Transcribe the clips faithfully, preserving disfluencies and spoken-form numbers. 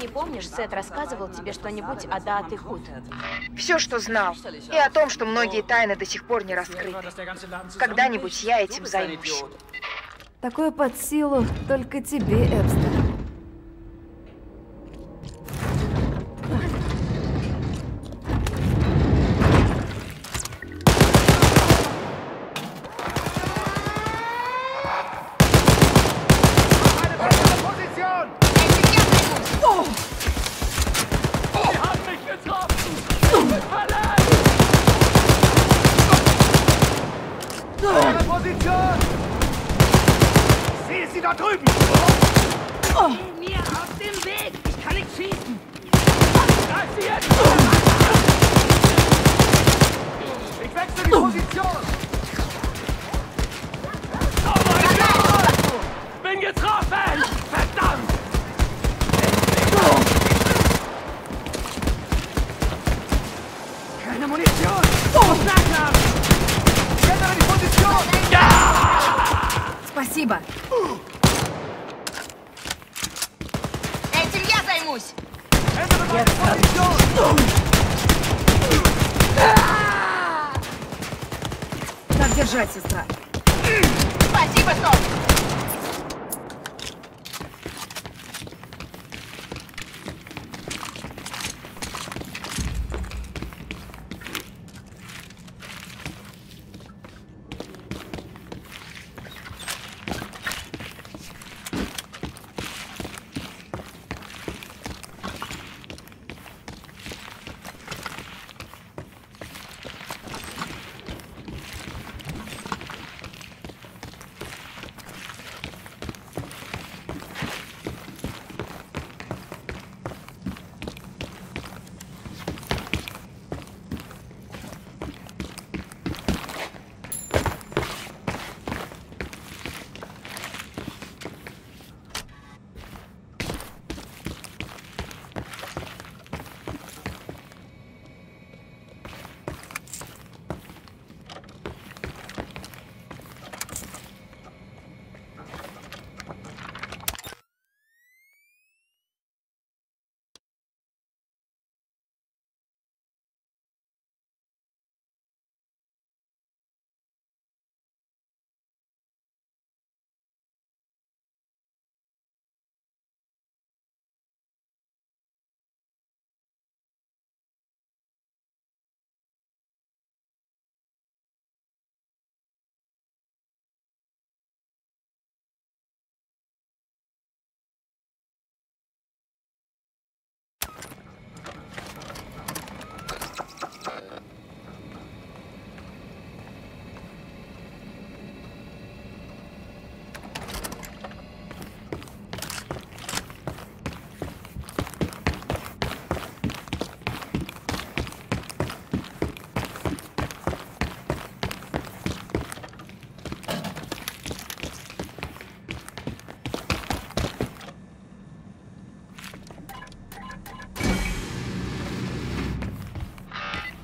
Не помнишь, Сет рассказывал тебе что-нибудь о Даат-и-Худ? Все, что знал. И о том, что многие тайны до сих пор не раскрыты. Когда-нибудь я этим займусь. Такое под силу только тебе, Эбст.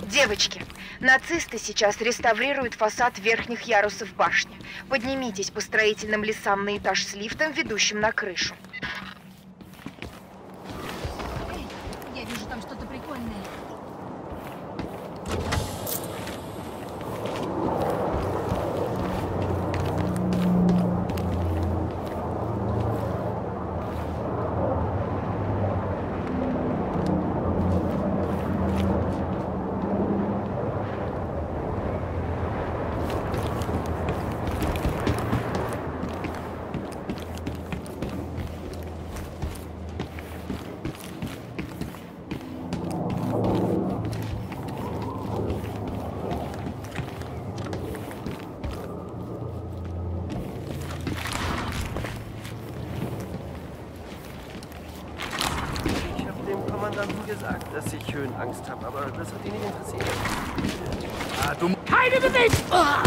Девочки, нацисты сейчас реставрируют фасад верхних ярусов башни. Поднимитесь по строительным лесам на этаж с лифтом, ведущим на крышу. Эй, я вижу там что-то прикольное. Angst haben, aber das hat ihn nicht interessiert. Ah, du... Keine Bewegung! Ah!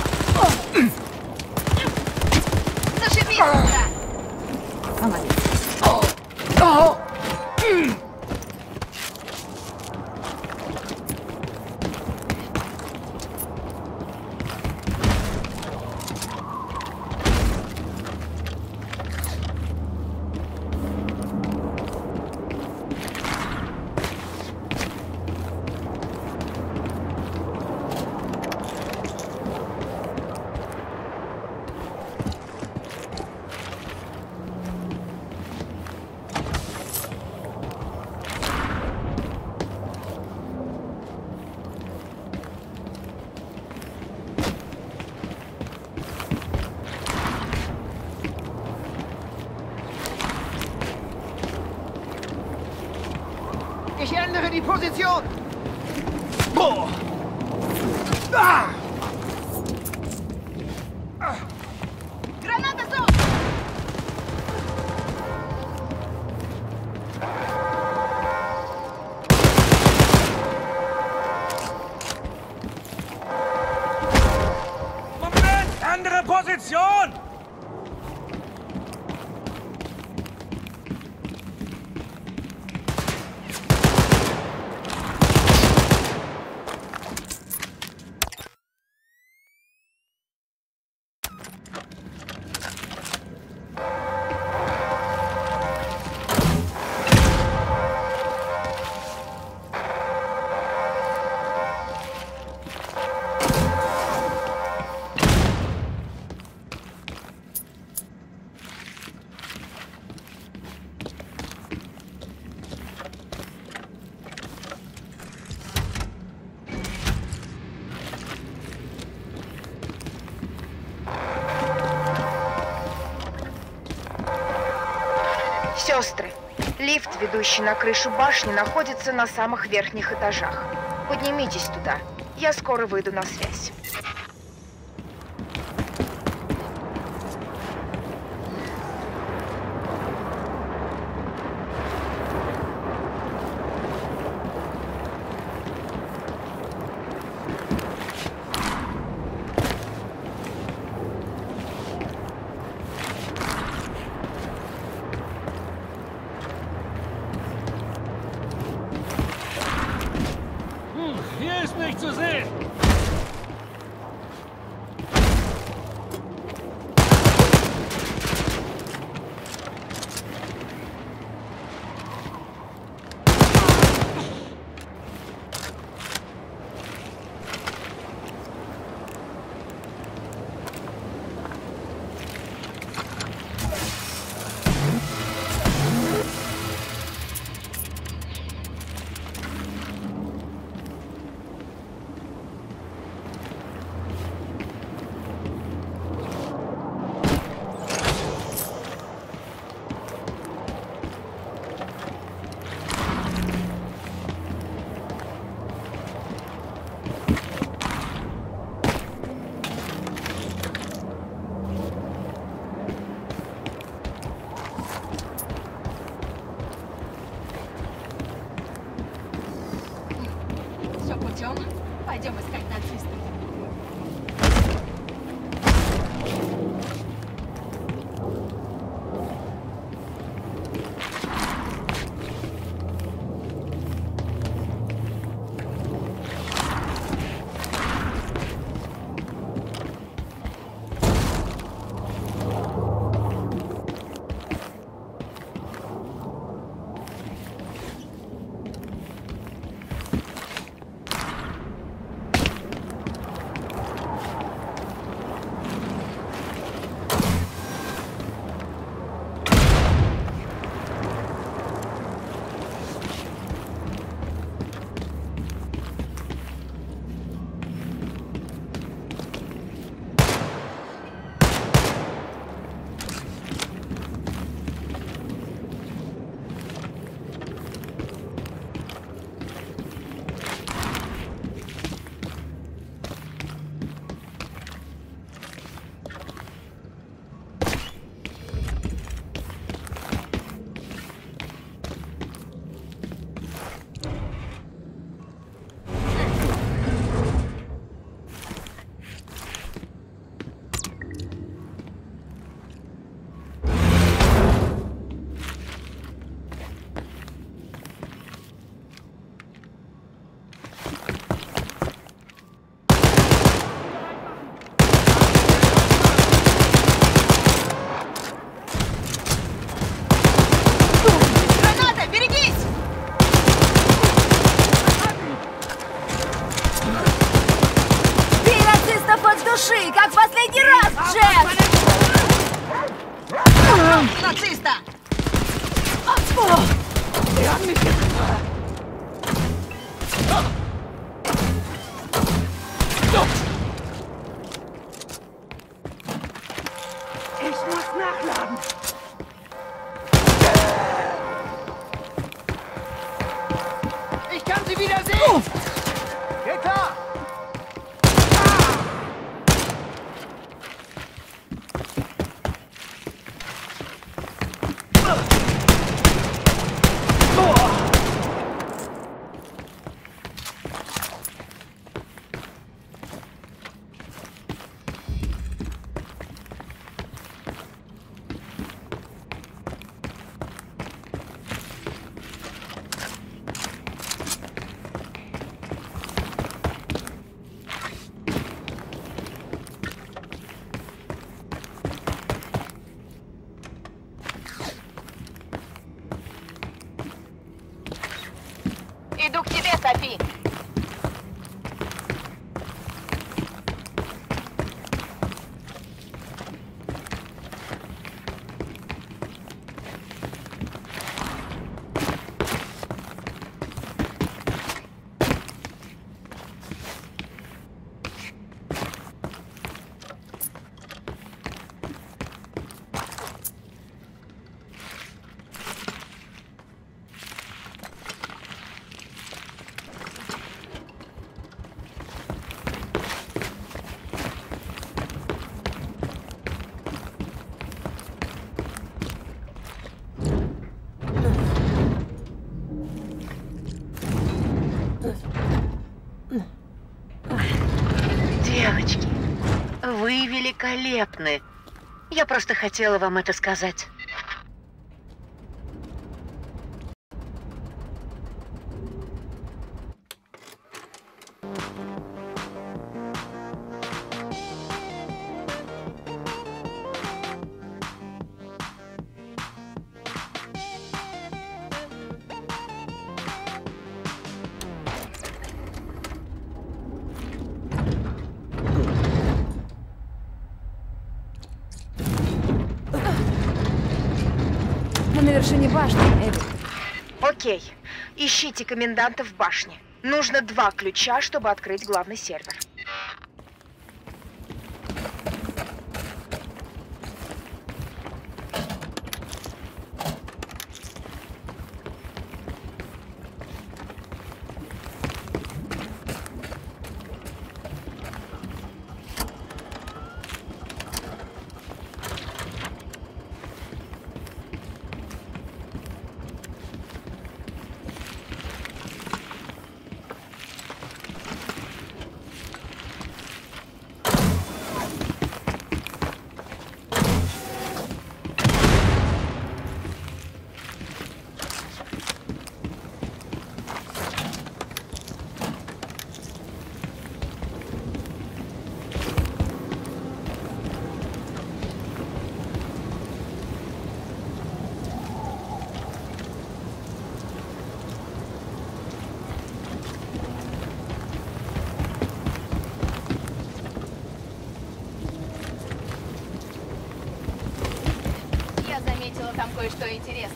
Ich ändere die Position! Boah! Ah! Сестры, лифт, ведущий на крышу башни, находится на самых верхних этажах. Поднимитесь туда. Я скоро выйду на связь. auf! Geht klar! Иду к тебе, Софи. Девочки, вы великолепны. Я просто хотела вам это сказать. Окей. Ищите коменданта в башне. Нужно два ключа, чтобы открыть главный сервер. Там кое-что интересное.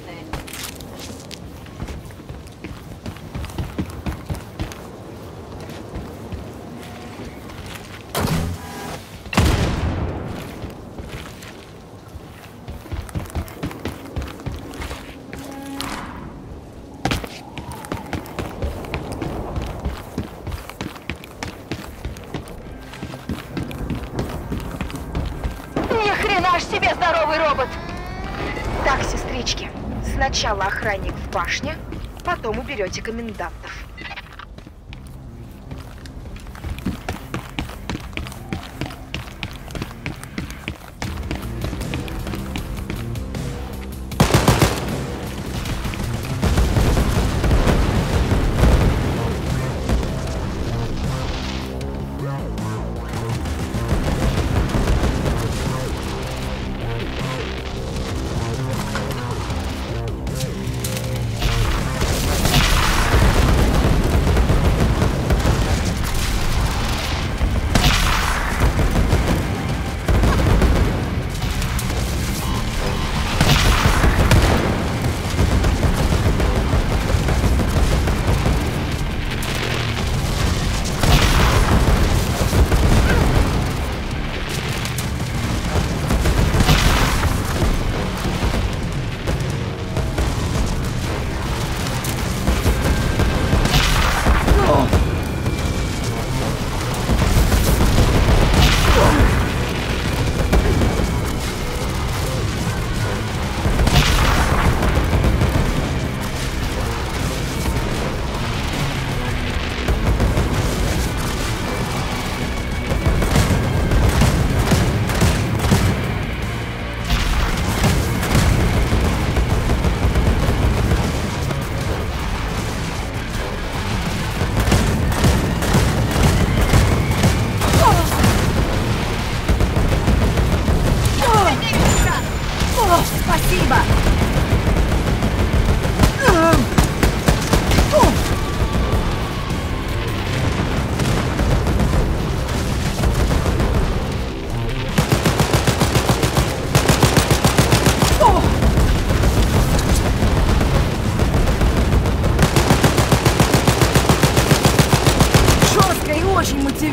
Ни хрена ж себе здоровый робот! Так, сестрички, сначала охранник в башне, потом уберете комендантов.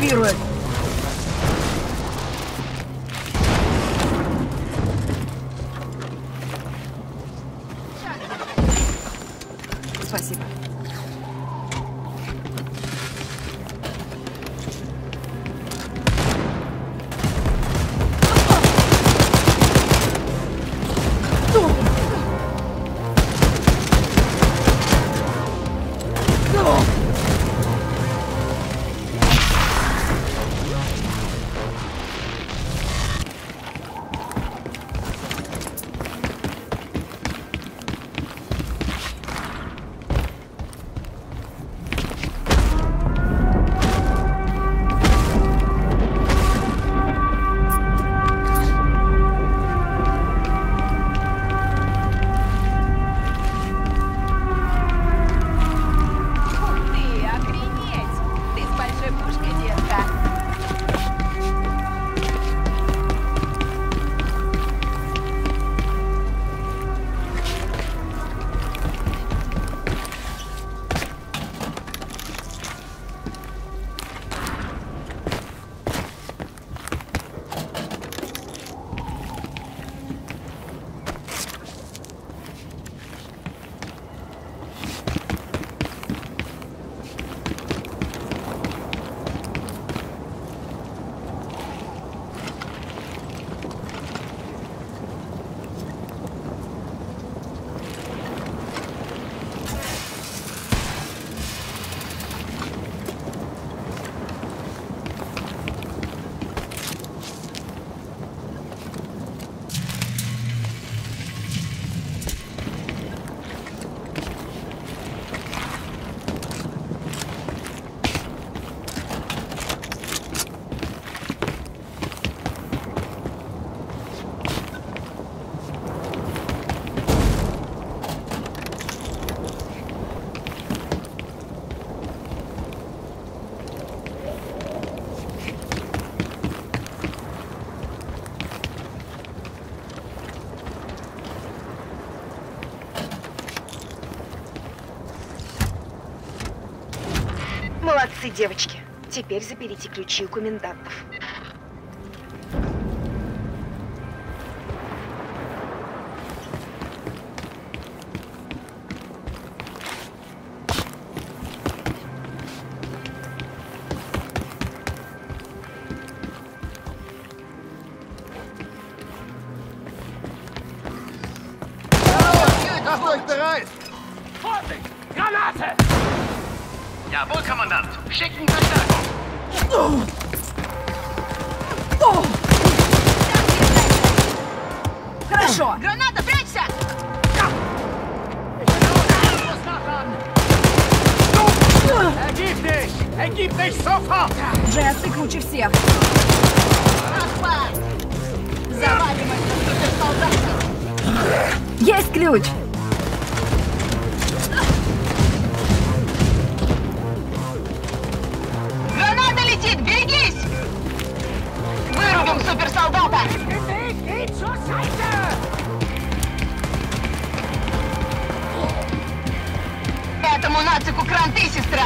контролировать. Спасибо. Молодцы, девочки. Теперь заберите ключи у комендантов. Джесс, ты круче всех! Завалим эту суперсолдатку! Есть ключ! Граната летит! Берегись! Вырубим суперсолдата! Этому нацику кранты, сестра!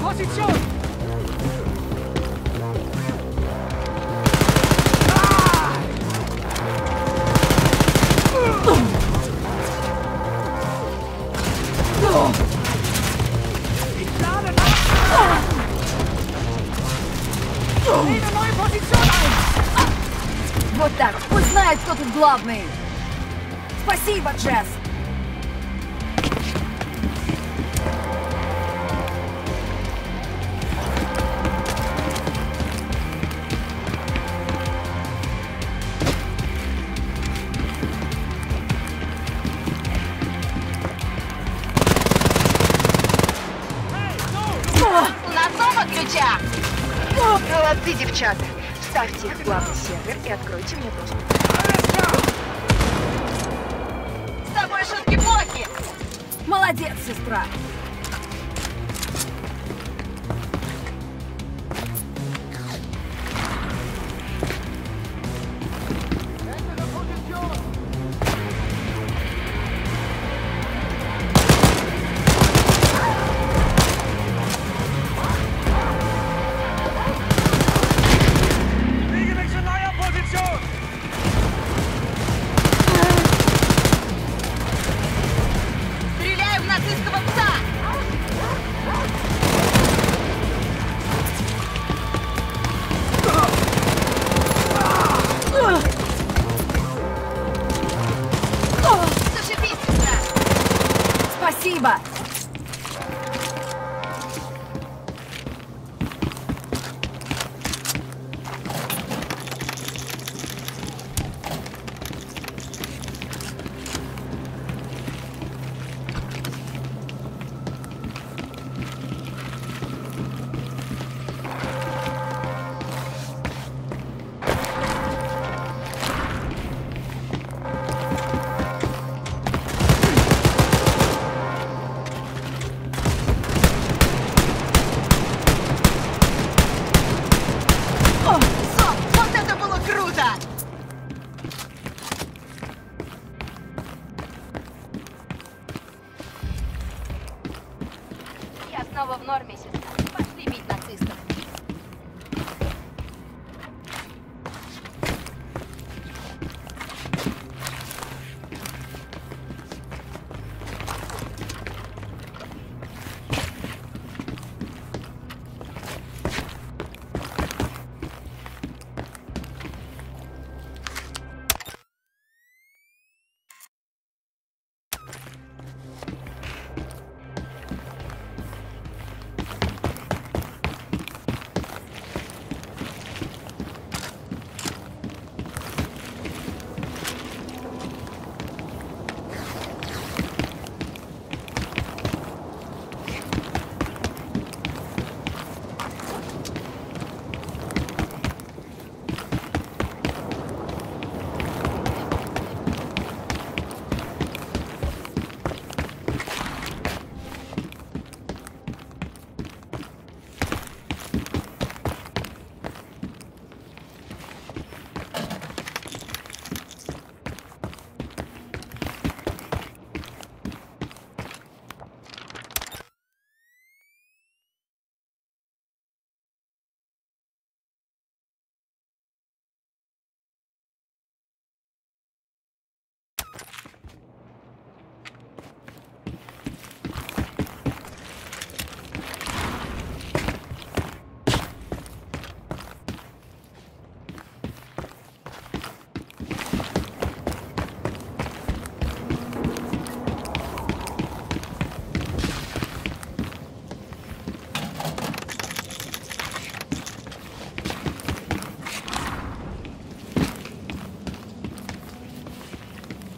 Position! Вот так. Пусть знает, кто тут главный. Спасибо, Джесс. Молодцы, девчата! Вставьте их в главный сервер и откройте мне доступ. С тобой шутки плохи! Молодец, сестра!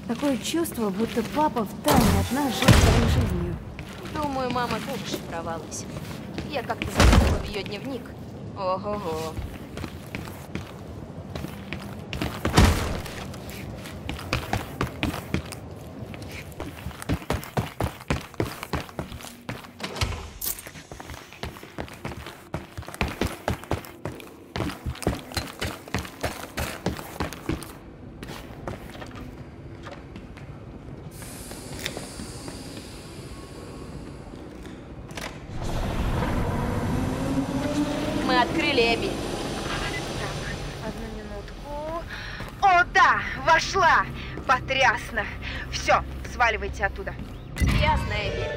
Такое чувство, будто папа втайне от нас жил своей жизнью. Думаю, мама тоже шифровалась. Я как-то заглянула в ее дневник. Ого-го. Потрясно. Все, сваливайте оттуда. Ясно, Эбби.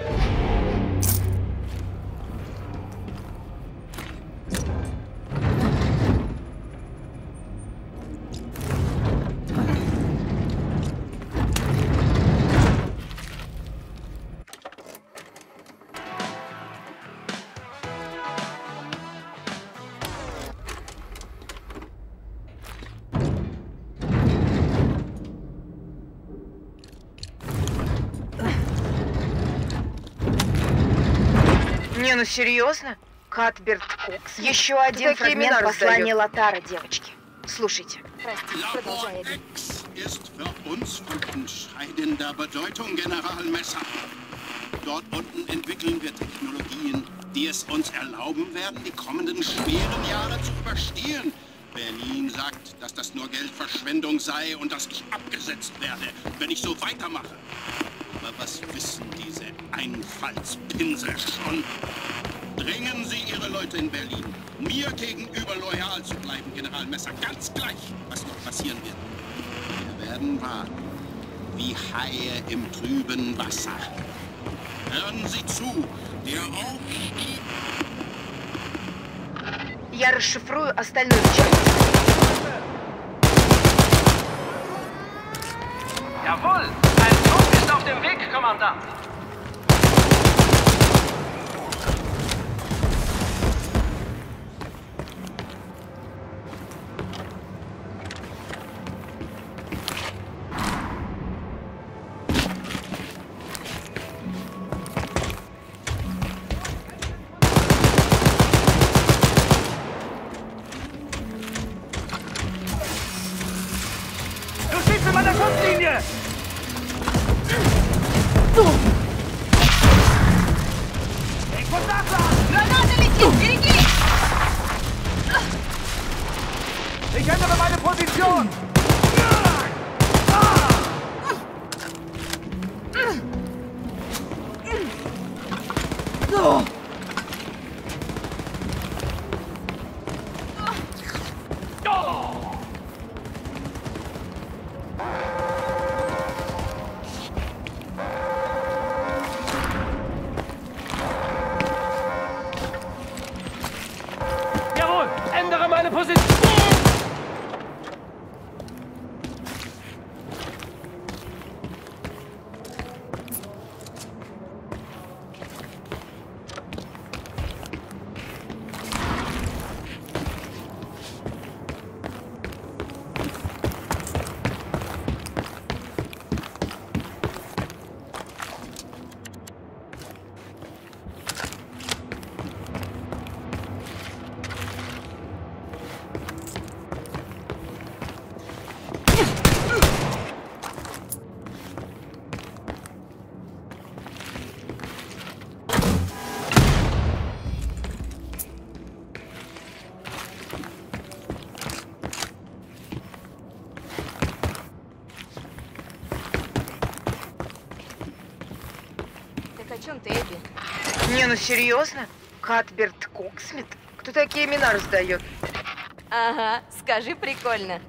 Не, ну серьезно? Катберт Кокс. Еще один Какие фрагмент послания раздает? Лотара, девочки. Слушайте. Прости, продолжай. Ist für uns von entscheidender Bedeutung, General Messer. Dort unten entwickeln wir Technologien, die es uns erlauben werden, die kommenden schweren Jahre zu überstehen. Berlin sagt, dass das nur Geldverschwendung sei und dass ich abgesetzt werde, wenn ich so weitermache. Aber was wissen diese Einfallspinsel schon? Drängen Sie Ihre Leute in Berlin, mir gegenüber loyal zu bleiben, General Messer, ganz gleich, was noch passieren wird. Werden wahr, wie Haie im trüben Wasser. Hören Sie zu, der Aufstieg... Я расшифрую остальную часть. Jawohl, ein Zug ist auf dem Weg, Kommandant. Не, ну серьезно? Катберт Коксмит? Кто такие имена раздает? Ага, скажи, прикольно.